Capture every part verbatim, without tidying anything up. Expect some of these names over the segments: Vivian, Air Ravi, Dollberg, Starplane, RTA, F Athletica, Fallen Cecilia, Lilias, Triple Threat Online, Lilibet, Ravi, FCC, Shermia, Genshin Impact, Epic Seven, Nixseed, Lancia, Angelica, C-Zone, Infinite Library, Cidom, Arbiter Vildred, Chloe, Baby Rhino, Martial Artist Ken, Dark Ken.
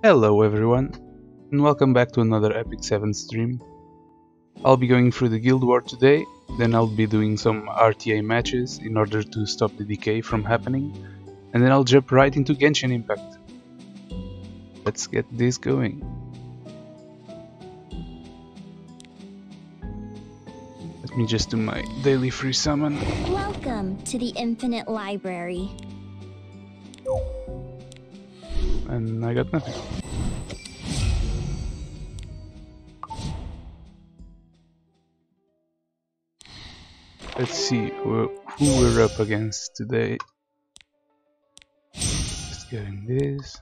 Hello everyone, and welcome back to another Epic Seven stream. I'll be going through the guild war today, then I'll be doing some R T A matches in order to stop the decay from happening, and then I'll jump right into Genshin Impact. Let's get this going. Let me just do my daily free summon. Welcome to the Infinite Library. And I got nothing. Let's see who we're up against today. Just getting this.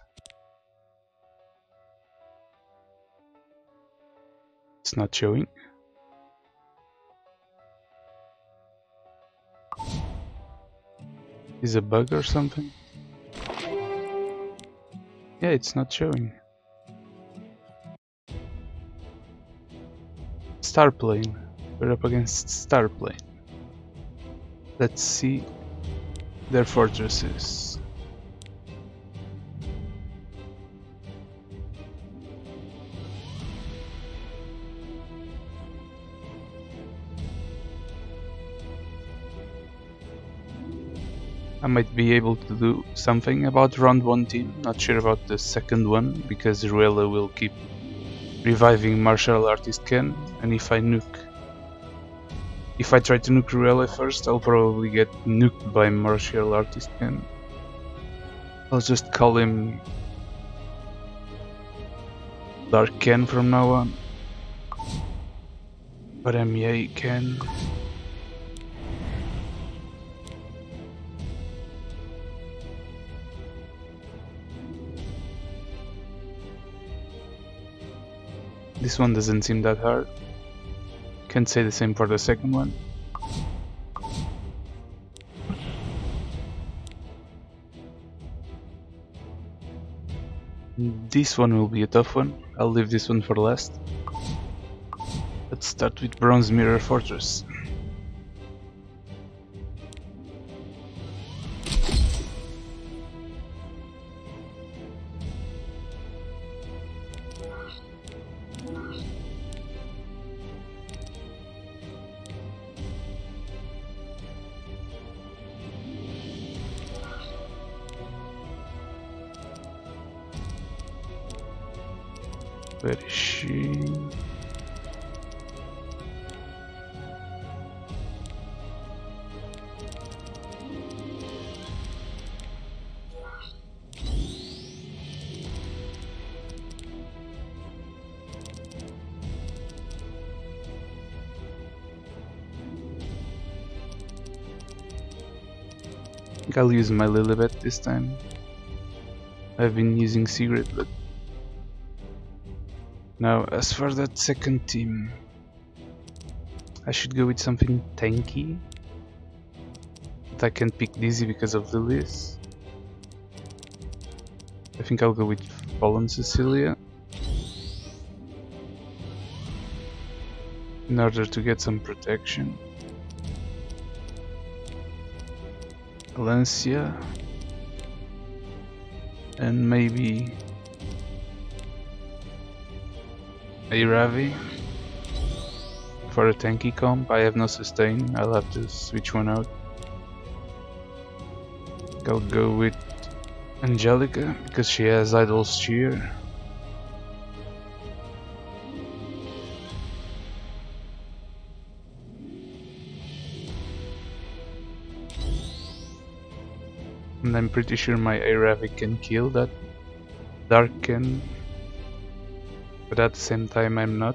It's not showing. Is it a bug or something? Yeah, it's not showing. Starplane. We're up against Starplane. Let's see their fortresses. I might be able to do something about round one team, not sure about the second one, because Ruella will keep reviving Martial Artist Ken, and if I nuke... If I try to nuke Ruella first, I'll probably get nuked by Martial Artist Ken. I'll just call him... Dark Ken from now on. But M E A Ken... This one doesn't seem that hard. Can't say the same for the second one. This one will be a tough one. I'll leave this one for last. Let's start with Bronze Mirror Fortress. Where is she? I think I'll use my Lilibet this time. I've been using Sigrid, but now, as for that second team, I should go with something tanky, but I can't pick Dizzy because of Lilias. I think I'll go with Fallen Cecilia, in order to get some protection. Lancia, and maybe A Ravi for a tanky comp. I have no sustain, I'll have to switch one out. I'll go with Angelica because she has Idol's Cheer. And I'm pretty sure my A Ravi can kill that Dark Ken, but at the same time I'm not.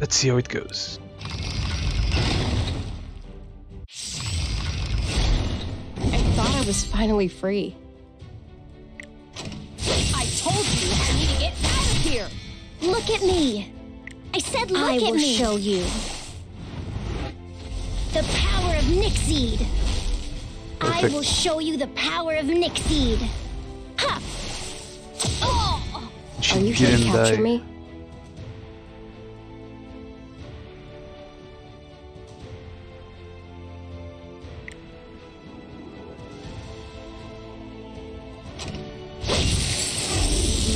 Let's see how it goes. I thought I was finally free. I told you I need to get out of here! Look at me! I said look I at me! I will show you. The power of Nixseed! I will show you the power of Nixseed! Ha! Oh! She Are you didn't here to capture die. me?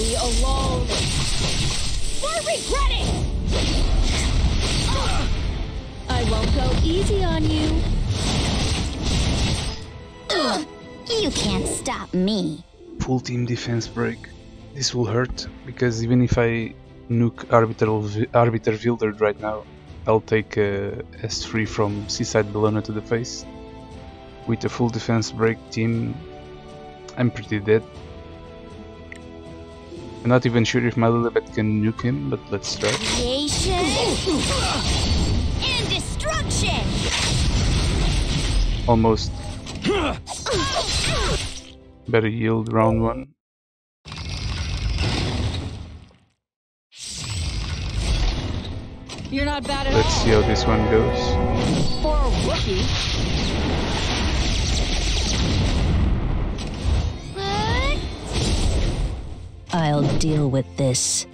me alone. Or regret it! I won't go easy on you. Ugh. You can't stop me. Full team defense break. This will hurt, because even if I nuke Arbiter, Arbiter Vildred right now, I'll take uh, S three from Seaside Bellona to the face. With a full defense break team, I'm pretty dead. I'm not even sure if my Lilibet can nuke him, but let's try. Creation and destruction. Almost. Better yield round one. You're not bad at all. Let's see how this one goes. For a Wookiee. I'll deal with this.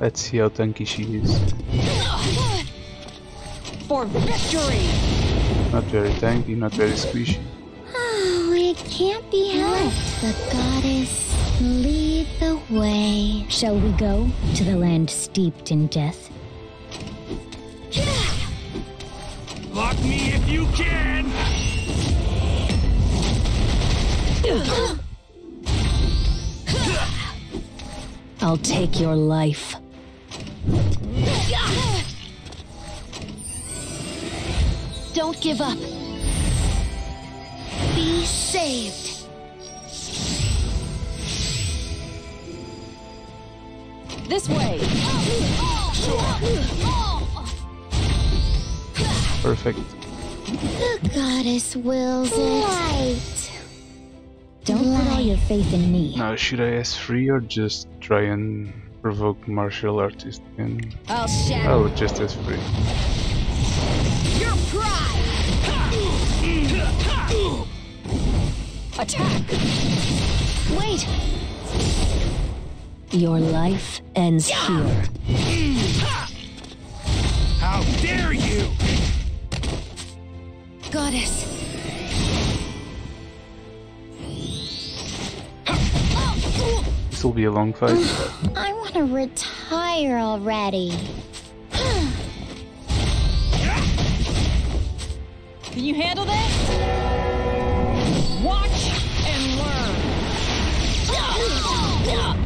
Let's see how tanky she is. For victory. Not very tanky, not very squishy. Can't be helped. Let the goddess lead the way. Shall we go to the land steeped in death? Lock me if you can. I'll take your life. Don't give up. Be saved. This way. Perfect. The goddess wills it. Light. Don't put all your faith in me. Now, should I S three or just try and provoke Martial Artist Ken? I'll shatter. Oh, just S three. Your pride. Attack! Wait! Your life ends yeah. here. How dare you! Goddess! This will be a long fight. I want to retire already. Can you handle this? Watch and learn.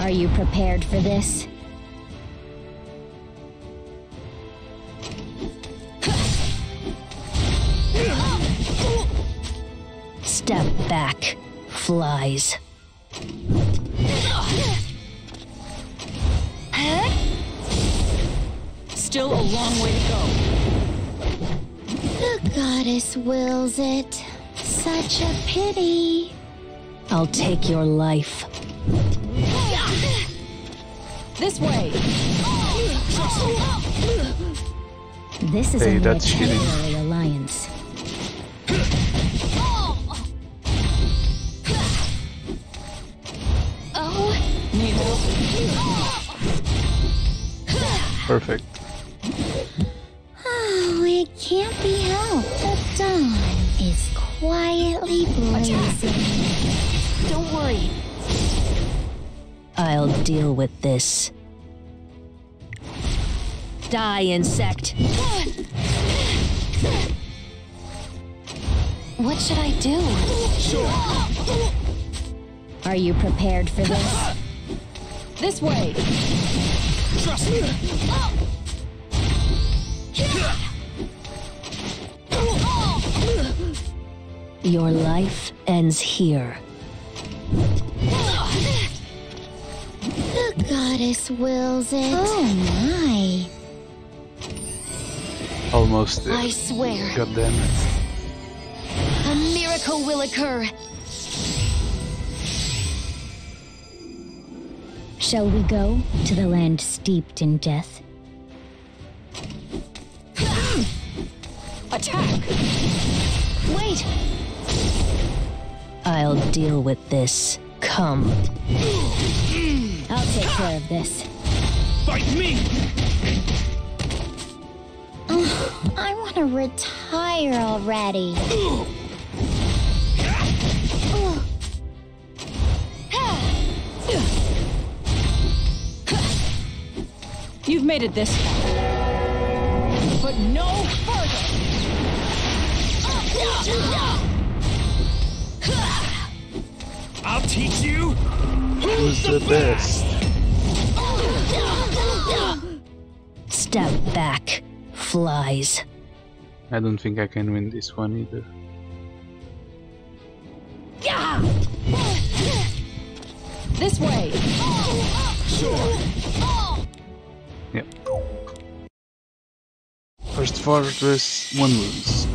Are you prepared for this? Step back, flies. Still a long way to go. The goddess wills it. Such a pity. I'll take your life. This way. This is hey, a military alliance. Oh. Perfect. Oh, it can't be helped. The dawn is quietly blazing. Don't worry. I'll deal with this. Die, insect. What should I do? Sure. Are you prepared for this? This way. Trust me. Your life ends here. The goddess wills it. Oh my. Almost there. I swear. God damn it. A miracle will occur. Shall we go to the land steeped in death? Attack! Wait! I'll deal with this. Come. I'll take care of this. Fight me! retire already. You've made it this far, but no further. I'll teach you who's the best. Step back, flies. I don't think I can win this one either. This way. Sure. Yep. First fortress, one wounds.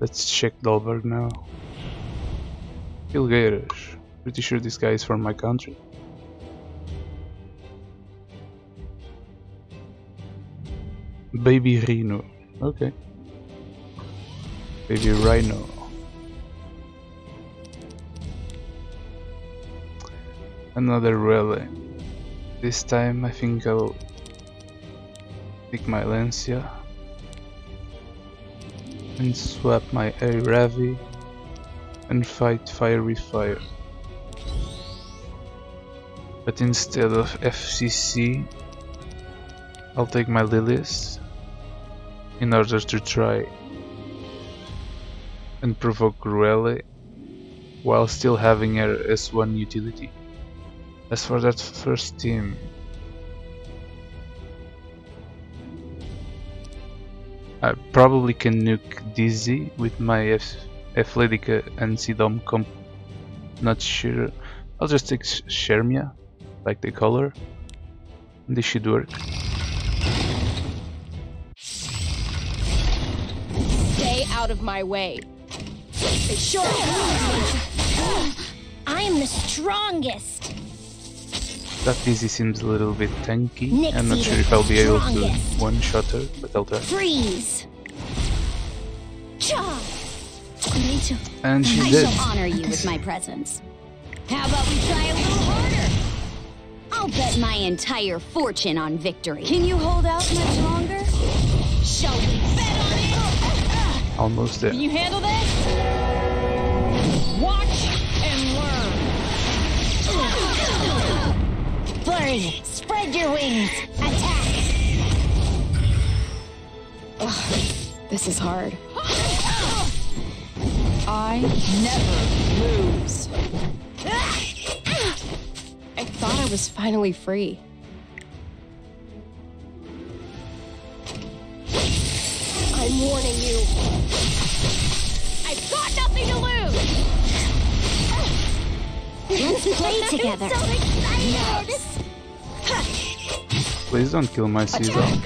Let's check Dollberg now. Pilgeiros. Pretty sure this guy is from my country. Baby Rhino. Okay. Baby Rhino. Another Ruella. This time I think I'll pick my Lancia and swap my Air Ravi and fight fire with fire. But instead of F C C, I'll take my Lilias in order to try and provoke Ruella while still having her S one utility. As for that first team, I probably can nuke Dizzy with my F Athletica and Cidom comp. Not sure. I'll just take Shermia, like the color. This should work. Stay out of my way. It sure is. I am the strongest. That Dizzy seems a little bit tanky. Nixied, I'm not sure if I'll be able strongest. to one-shot her, but I'll try. Freeze. And she's I dead. I shall honor you with my presence. How about we try a little harder? I'll bet my entire fortune on victory. Can you hold out much longer? Shall we bet on it? Almost there. Can you handle this? Watch and learn. Burn! Spread your wings! Attack! Ugh, this is hard. I never lose. I thought I was finally free. I'm warning you. I've got nothing to lose. Let's play together. So excited. Please don't kill my C-Zone.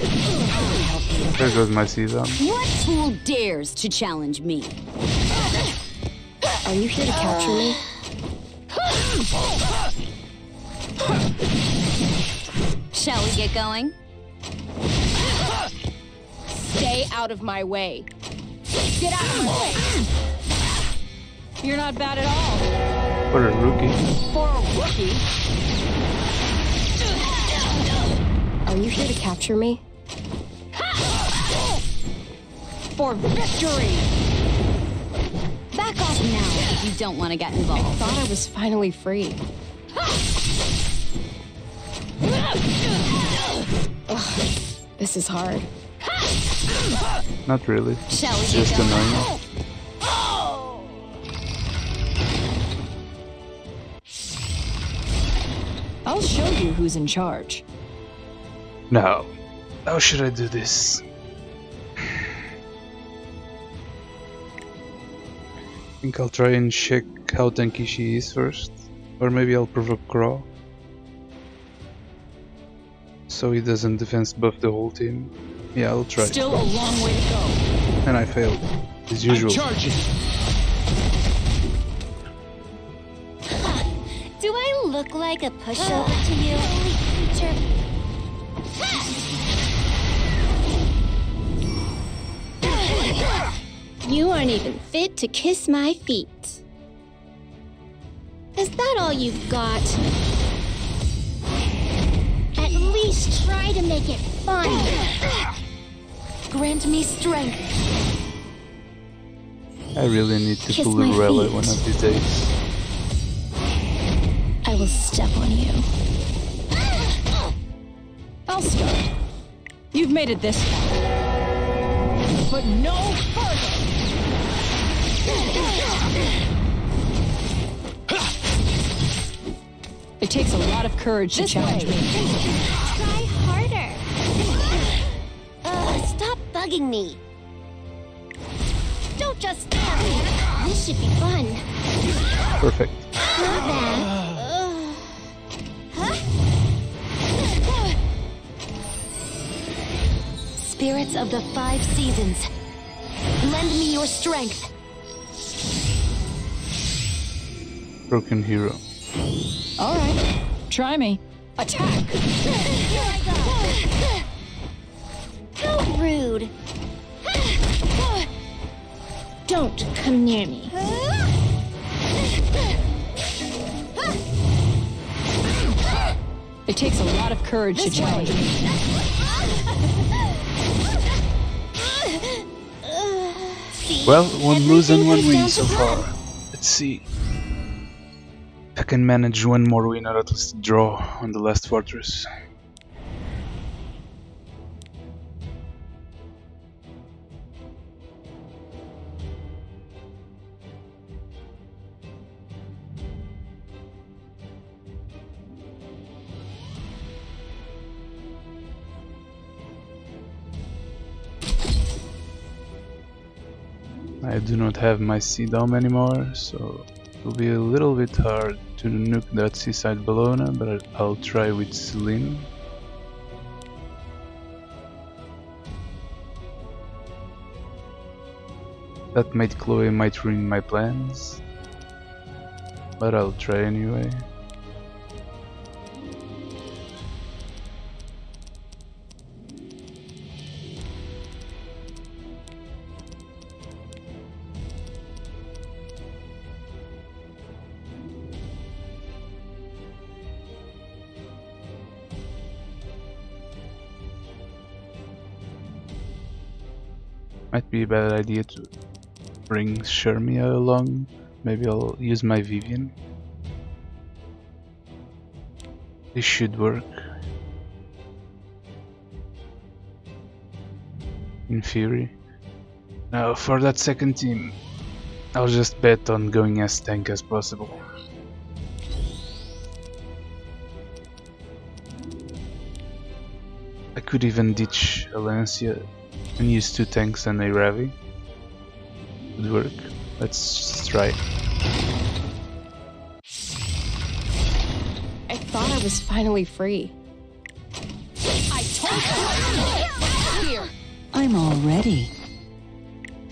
There goes my C-Zone. What fool dares to challenge me? Are you here to capture me? Shall we get going? Stay out of my way. Get out of my way. You're not bad at all. For a rookie. For a rookie? Are you here to capture me? For victory! Back off now if you don't want to get involved. I thought I was finally free. Ugh, this is hard. Not really. Shall we just annoying. Oh. I'll show you who's in charge. No. How should I do this? I think I'll try and check how tanky she is first. Or maybe I'll provoke Crawl, so he doesn't defense buff the whole team. Yeah, I'll try. Still a long way to go. And I failed, as usual. I'm charging. Do I look like a pushover to you, holy creature? You aren't even fit to kiss my feet. Is that all you've got? least try to make it fun. Grant me strength. I really need to Kiss pull a Ruella one of these days. I will step on you. I'll start. You've made it this far, but no further. It takes a lot of courage this to challenge way. me. Try harder. Uh, stop bugging me. Don't just stop. This should be fun. Perfect. Not bad. Spirits of the five seasons, lend me your strength. Broken hero. All right, try me. Attack! Here I go. How rude. Don't come near me. It takes a lot of courage this to challenge way. me. Well, one lose and one win so far. Let's see if I can manage one more win or at least draw on the last fortress. I do not have my Cidom anymore, so it will be a little bit hard to nuke that Seaside Bellona, but I'll try with Celine. That mate Chloe might ruin my plans, but I'll try anyway. Might be a bad idea to bring Shermia along. Maybe I'll use my Vivian. This should work. In theory. Now for that second team, I'll just bet on going as tank as possible. I could even ditch a Lancia and use two tanks and a Ravi. Would work. Let's try. I thought I was finally free. I told you here. I'm all ready.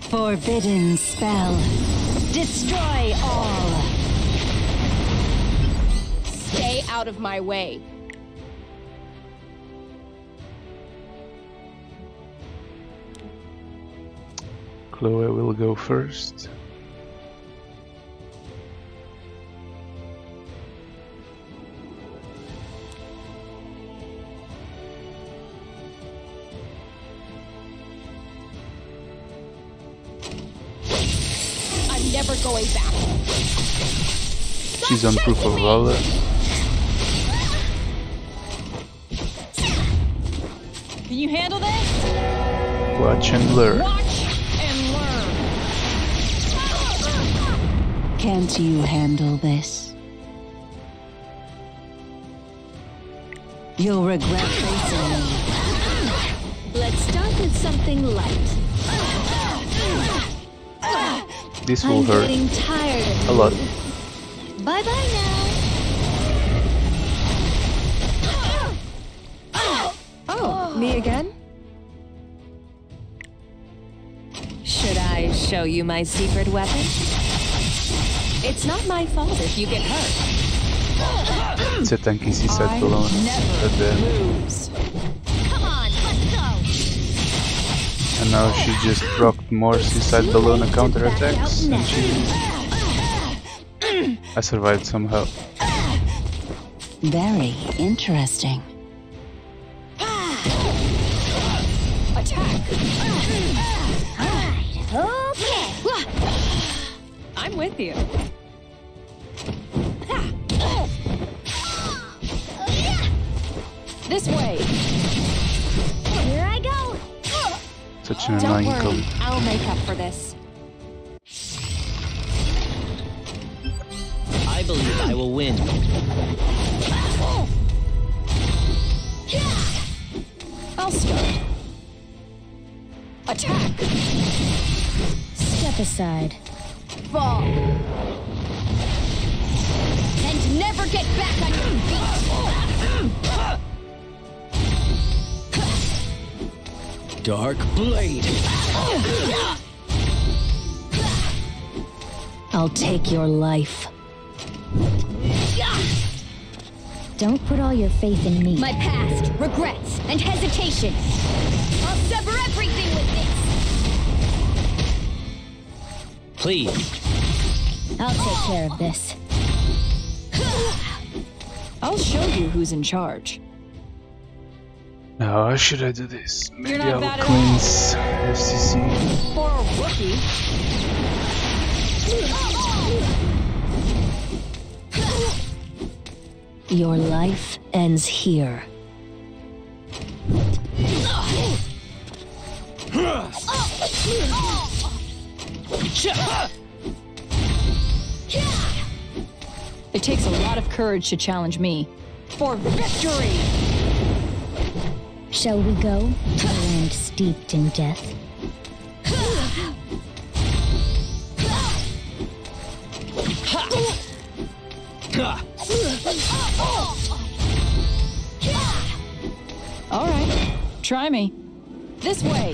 Forbidden spell. Destroy all. Stay out of my way. Chloe will go first. I'm never going back. She's on proof of valor. Can you handle this? Watch and learn. Can't you handle this? You'll regret facing me. Let's start with something light. This will I'm hurt getting tired of a lot. Bye bye now. Oh, me again? Should I show you my secret weapon? It's not my fault if you get hurt. It's a tanky Seaside Bellona. But then Come on, let's go. And now she just dropped more Seaside Bellona counterattacks and she I survived somehow. Very interesting. All right. Okay. I'm with you. This way. Here I go. Such an annoying code. I'll make up for this. I believe I will win. I'll start. Attack. Step aside. Fall. And never get back on your feet. Dark Blade! I'll take your life. Don't put all your faith in me. My past, regrets, and hesitation. I'll sever everything with this! Please. I'll take care of this. I'll show you who's in charge. Now, how should I do this? Maybe I'll cleanse F C C. For a rookie. Your life ends here. It takes a lot of courage to challenge me. For victory! Shall we go? A land steeped in death. All right, try me. This way.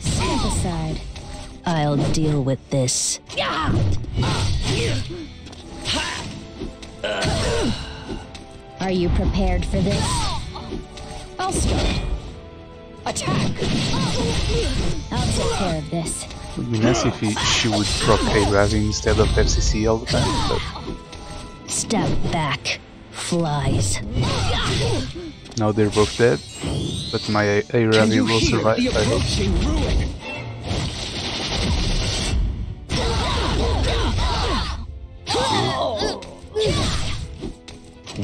Step aside. I'll deal with this. Are you prepared for this? I'll start. Attack! I'll take care of this. It would be nice if he, she would proc A Ravi instead of F C C all the time, but... Step back, flies. Now they're both dead, but my A Ravi will survive, I hope.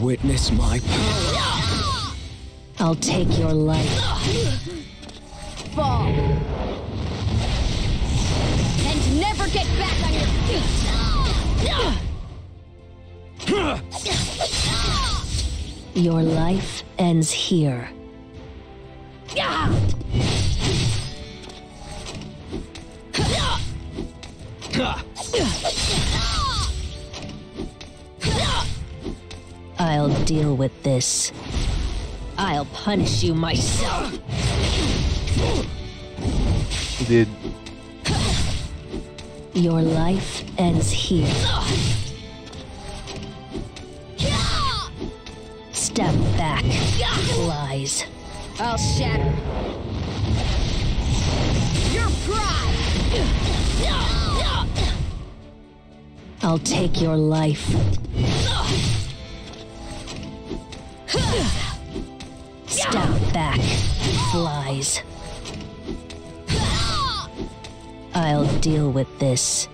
Witness my power. I'll take your life. Fall. And never get back on your feet. Your life ends here. I'll deal with this. I'll punish you myself. Did your life ends here? Step back, lies. I'll shatter your pride. I'll take your life. Step back, flies. I'll deal with this.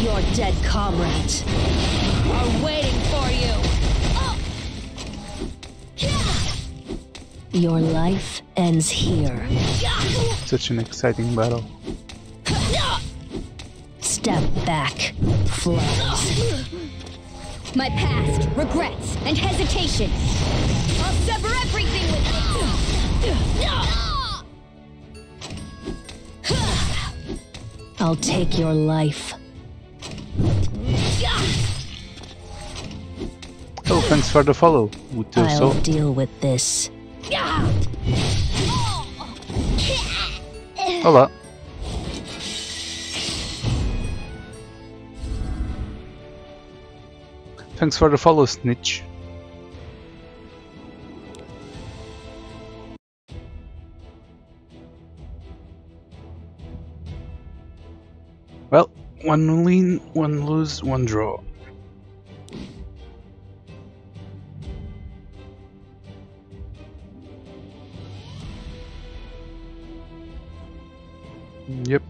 Your dead comrades are waiting for you. Your life ends here. Such an exciting battle. Step back, flies. My past, regrets, and hesitation. I'll sever everything with it. I'll take your life. Oh, thanks for the follow. Would you so? I'll deal with this. Hola. Thanks for the follow, Snitch. Well, one win, one lose, one draw. Yep.